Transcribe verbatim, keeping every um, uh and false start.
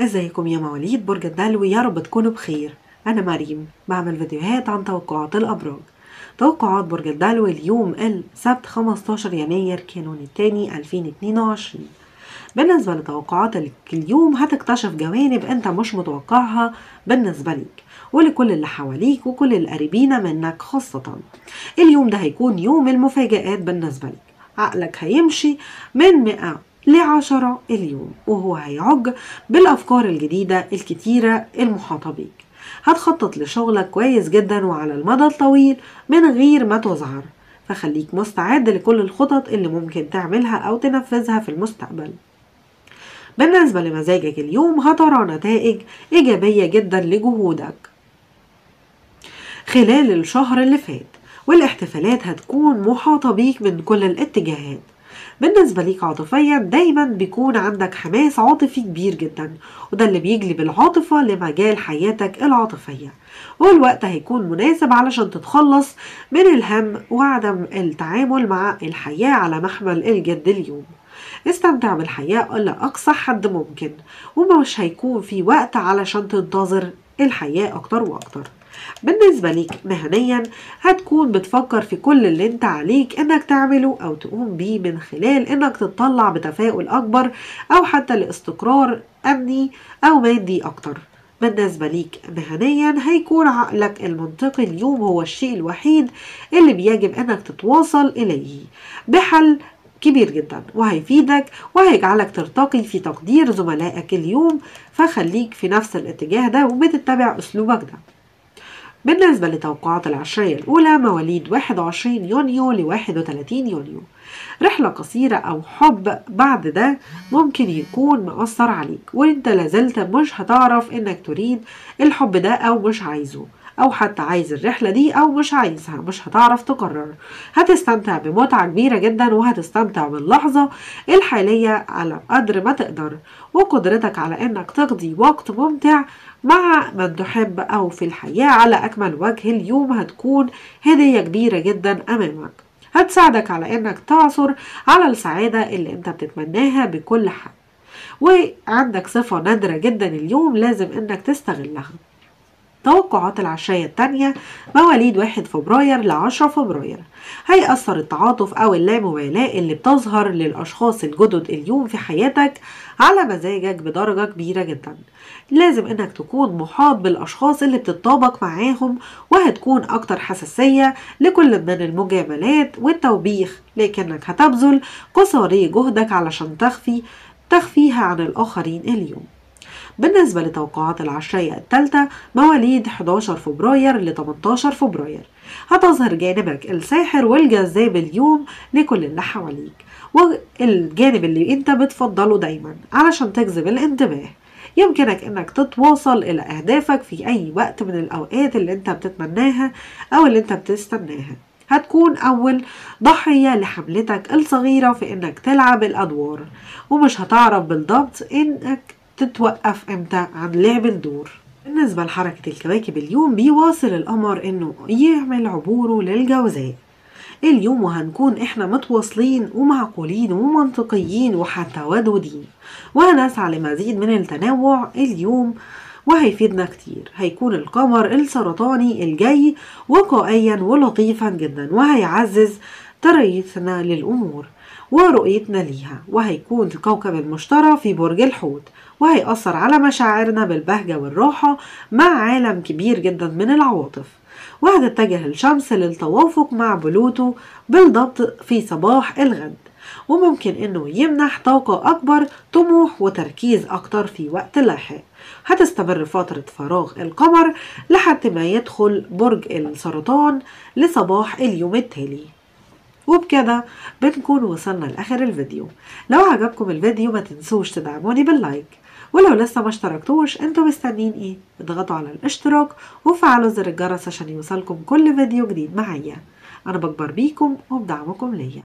ازيكم يا مواليد برج الدلو؟ يا رب تكونوا بخير. انا مريم بعمل فيديوهات عن توقعات الابراج. توقعات برج الدلو اليوم السبت خمستاشر يناير كانون الثاني ألفين واتنين وعشرين. بالنسبه لتوقعات اليوم هتكتشف جوانب انت مش متوقعها بالنسبه ليك ولكل اللي حواليك وكل القريبين منك. خاصه اليوم ده هيكون يوم المفاجآت بالنسبه ليك. عقلك هيمشي من مئة لعشرة اليوم، وهو هيعج بالأفكار الجديدة الكتيرة المحاطة بيك. هتخطط لشغلك كويس جدا وعلى المدى الطويل من غير ما تزعر، فخليك مستعد لكل الخطط اللي ممكن تعملها أو تنفذها في المستقبل. بالنسبة لمزاجك اليوم هترى نتائج إيجابية جدا لجهودك خلال الشهر اللي فات، والاحتفالات هتكون محاطة بيك من كل الاتجاهات. بالنسبة ليك عاطفيا دايما بيكون عندك حماس عاطفي كبير جدا، وده اللي بيجلب العاطفة لمجال حياتك العاطفية، والوقت هيكون مناسب علشان تتخلص من الهم وعدم التعامل مع الحياة على محمل الجد. اليوم استمتع بالحياة إلى أقصى حد ممكن، ومش هيكون في وقت علشان تنتظر الحياة أكتر وأكتر. بالنسبة ليك مهنيا هتكون بتفكر في كل اللي انت عليك انك تعمله او تقوم بيه من خلال انك تتطلع بتفاؤل اكبر او حتى لاستقرار امني او مادي اكتر. بالنسبة ليك مهنيا هيكون عقلك المنطقي اليوم هو الشيء الوحيد اللي بيجب انك تتواصل اليه بحل كبير جدا، وهيفيدك وهيجعلك ترتقي في تقدير زملائك اليوم، فخليك في نفس الاتجاه ده وبتتبع اسلوبك ده. بالنسبة لتوقعات العشرية الأولى مواليد واحد وعشرين يونيو ل واحد وتلاتين يونيو، رحلة قصيرة أو حب بعد ده ممكن يكون مأثر عليك وانت لازلت مش هتعرف انك تريد الحب ده أو مش عايزه، أو حتى عايز الرحلة دي أو مش عايزها، مش هتعرف تقرر. هتستمتع بمتعة كبيرة جدا وهتستمتع باللحظة الحالية على قدر ما تقدر، وقدرتك على انك تقضي وقت ممتع مع من تحب أو في الحياة على أكمل وجه اليوم هتكون هدية كبيرة جدا أمامك، هتساعدك على انك تعثر على السعادة اللي انت بتتمناها بكل حق. وعندك صفة نادرة جدا اليوم لازم انك تستغلها. توقعات العشرية الثانية مواليد واحد فبراير ل عشرة فبراير، هيأثر التعاطف أو اللامبالاة اللي بتظهر للأشخاص الجدد اليوم في حياتك على مزاجك بدرجة كبيرة جدا. لازم إنك تكون محاط بالأشخاص اللي بتتطابق معاهم، وهتكون أكتر حساسية لكل من المجاملات والتوبيخ، لكنك هتبذل قصاري جهدك علشان تخفي تخفيها عن الآخرين اليوم. بالنسبة لتوقعات العشرية الثالثة مواليد حداشر فبراير ل تمنتاشر فبراير، هتظهر جانبك الساحر والجذاب اليوم لكل اللي حواليك، والجانب اللي انت بتفضله دايما علشان تجذب الانتباه. يمكنك انك تتواصل الى اهدافك في اي وقت من الاوقات اللي انت بتتمناها او اللي انت بتستناها. هتكون أول ضحية لحملتك الصغيرة في انك تلعب الادوار، ومش هتعرف بالضبط انك تتوقف امتى عن لعب الدور. بالنسبة لحركة الكواكب اليوم بيواصل القمر انه يعمل عبوره للجوزاء اليوم، وهنكون احنا متواصلين ومعقولين ومنطقيين وحتى ودودين، وهنسعى لمزيد من التنوع اليوم وهيفيدنا كتير. هيكون القمر السرطاني الجاي وقائيا ولطيفا جدا، وهيعزز تريثنا للأمور ورؤيتنا ليها، وهيكون الكوكب المشتري في برج الحوت، وهيأثر على مشاعرنا بالبهجة والراحة مع عالم كبير جدا من العواطف. وهتتجه الشمس للتوافق مع بلوتو بالضبط في صباح الغد، وممكن انه يمنح طاقة اكبر، طموح وتركيز اكتر في وقت لاحق. هتستمر فترة فراغ القمر لحد ما يدخل برج السرطان لصباح اليوم التالي. وبكده بنكون وصلنا لاخر الفيديو. لو عجبكم الفيديو ما تنسوش تدعموني باللايك، ولو لسه ما اشتركتوش انتوا مستنيين ايه؟ اضغطوا على الاشتراك وفعلوا زر الجرس عشان يوصلكم كل فيديو جديد معايا. انا بكبر بيكم وبدعمكم ليا.